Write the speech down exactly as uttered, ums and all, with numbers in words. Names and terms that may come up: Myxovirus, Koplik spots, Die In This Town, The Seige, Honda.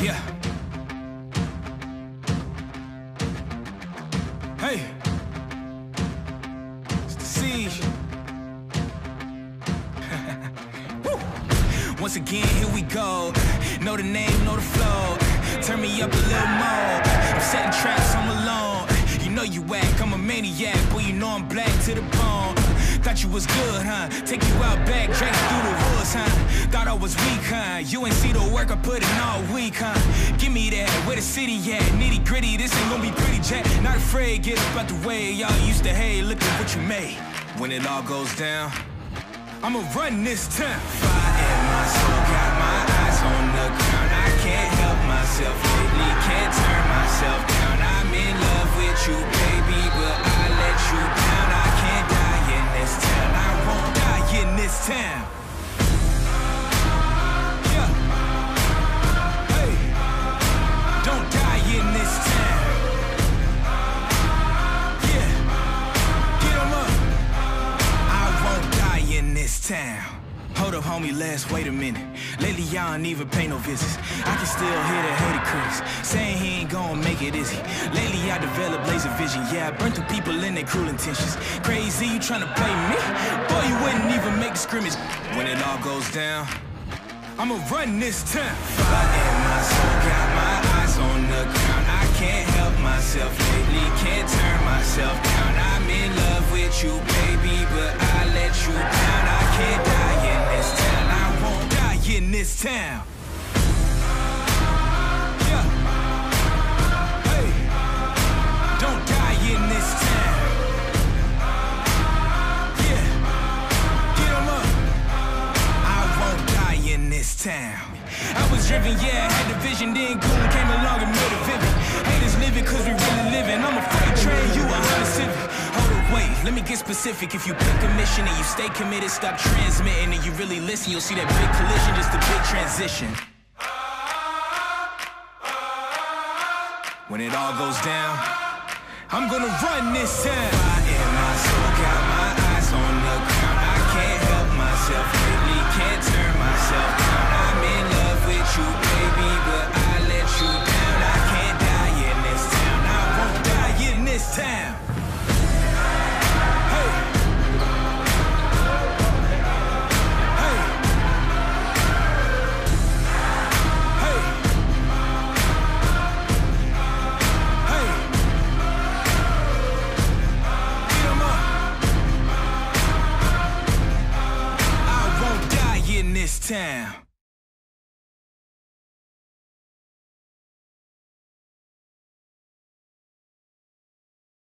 Yeah. Hey. It's the siege. Woo. Once again, here we go. Know the name, know the flow. Turn me up a little more. I'm setting traps, I'm alone. You know you whack, I'm a maniac. Boy, you know I'm black to the bone. Thought you was good, huh? Take you out back, drag you through the woods, huh? Thought I was weak, huh? You ain't see the work I put in all week, huh? Give me that, where the city at? Nitty gritty, this ain't gonna be pretty, Jack. Not afraid, get up out the way. Y'all used to hate, look at what you made. When it all goes down, I'ma run this town. Fire in my soul, got my eyes on the ground. I can't help myself lately, can't turn myself down. I'm in love with you, baby, but I let you down. I can't die. I won't die in this town. Yeah. Hey. Don't die in this town. Yeah. Get 'em up. I won't die in this town. Hold up, homie, last, wait a minute. Lately, y'all ain't even pay no visits. I can still hear the hater critics saying he ain't gonna make it, is he? Lately, I developed laser vision. Yeah, I burn through people in their cruel intentions. Crazy, you tryna play me? Boy, you wouldn't even make a scrimmage. When it all goes down, I'ma run this town. Fire in my soul, got my eyes on the ground. I can't help myself lately, can't turn myself down. I'm in love with you, baby, but I let you down. I can't die in this town. I won't die in this town. Yeah. Hey. Don't die in this town. Yeah. Get 'em up. I won't die in this town. I was driven, yeah, had the vision, then Goon came along and made it vivid. Haters living, cause we really living. I'm a freight train, you a Honda Civic. Hold up, wait, let me get specific. If you pick a mission and you stay committed, stop transmitting, and you really listen, you'll see that big collision, just a big transition. When it all goes down, I'm gonna run this town. Fire in my soul, got my eyes on the ground. I can't help myself lately, can't turn myself down. I'm in love with you, baby, but I let you down. I can't die in this town. I won't die in this town. Hey. Hey. Hey. Hey. Get 'em up. I won't die in this town.